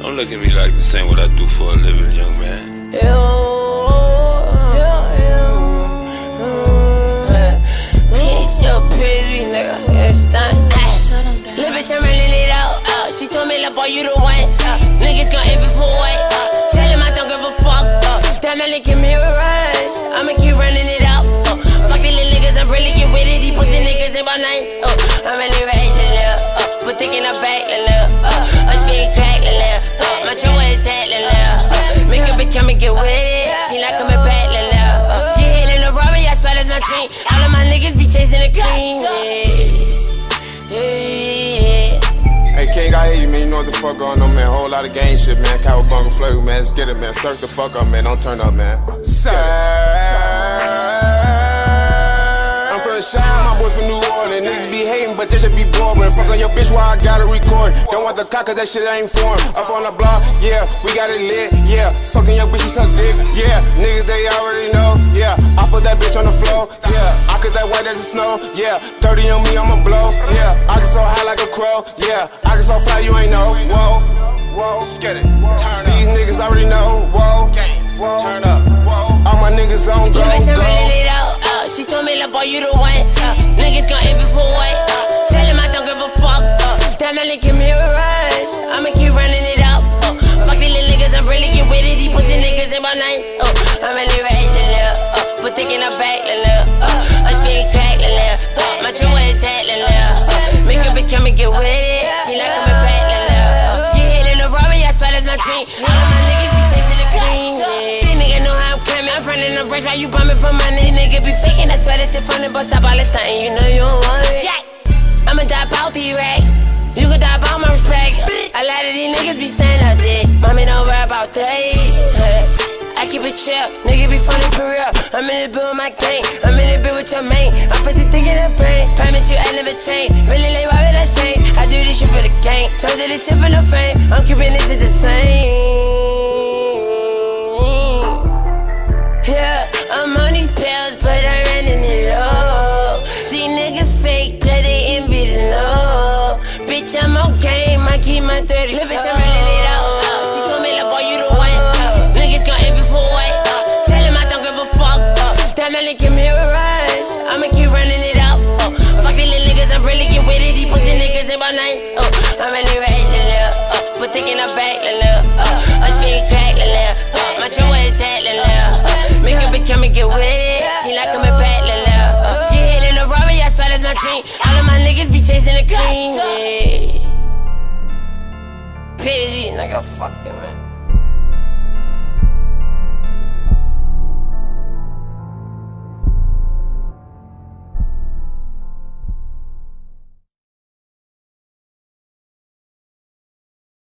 Don't look at me like this ain't what I do for a living, young man. Kiss your pretty nigga, it's done. Lil' bitch, I'm really lit out. She told me, lil' boy, you the one. Niggas gon' hit me for what? Tell him I don't give a fuck. That man, give me a rush. I'ma keep running it out. Fuck the little niggas, I'm really get with it. These pussy niggas in my night. I'm really ready to live. But thinking I'm back a little. I just been cracked a little. My true is hat a little. Make a bitch come and get with it. She not coming back a little. Get hit in the robbery, I swear that's my dream. All of my niggas be chasing the cream. Hey, King, I hear you, man. You know what the fuck going on, man. Whole lot of gang shit, man. Cowabunga flirt, man. Let's get it, man. Circ the fuck up, man. Don't turn up, man. I'm from the shine, my boy from New Orleans. Niggas be hating, but they should be bored. When fuck on your bitch while I gotta record. Don't want the cock, cause that shit ain't form. Up on the block, yeah, we got it lit, yeah. Fucking your bitch, she suck dick, yeah. Niggas, they already know, yeah. I fuck that bitch on the floor, yeah. I cut that white as the snow, yeah. 30 on me, I'ma blow, yeah. I get so high like a crow, yeah. I get so fly, you ain't know, whoa. Whoa, get it, turn up. These niggas already know, whoa. Gang, turn up, whoa. All my niggas on go, go. She told me, lil' boy, you the one. Niggas gon' hit me for what? Tell him I don't give a fuck. That man, give me a rush. I'ma keep running it out. Fuck these little niggas, I'm really get with it. These pussy niggas in my night. I'm really ready to live. But thinking I'm back a little. I just been cracked a little. My true is hat a little. Make a bitch come and get with it. She not coming back a little. Get hit in the robbery, I swear that's my dream. All of my niggas be chasing the green. This nigga know how I'm coming. I'm running the race, why you bumming for money? Be faking, I swear this shit funny, but stop all this stuntin', you know you don't want it. I'ma die about these racks, you could die about my respect. A lot of these niggas be standin' out there, mommy don't worry about that. I keep it chill, nigga be funny for real. I'm in the bit with my gang, I'm in the bit with your main. I'm put the thing in the brain, promise you I never change. Really late, why would I change? I do this shit for the gang, don't do this shit for no fame. I'm keeping this shit the same. Yeah, I'm on these pills, but I'm running it all. These niggas fake, play they envy the law. Bitch, I'm on game, I keep my 30. Lil' bitch, I'm running it out. She told me, lil' boy, you the one. Niggas gon' envy for what? Tell him I don't give a fuck. That man, give me a rush. I'ma keep running it out. Fuck these little niggas, I'm really get with it. These pussy niggas in my night. I'm really ready to live. But thinking I'm back, lil' lil'. I just been cracked, lil' lil'. My true is hat, lil' lil'. Make a bitch come and get with it. She like coming back, lil' lil'. Get hit in the robbery, I swear that's my dream. All of my niggas be chasing the cream. Bitch, like a fucking man.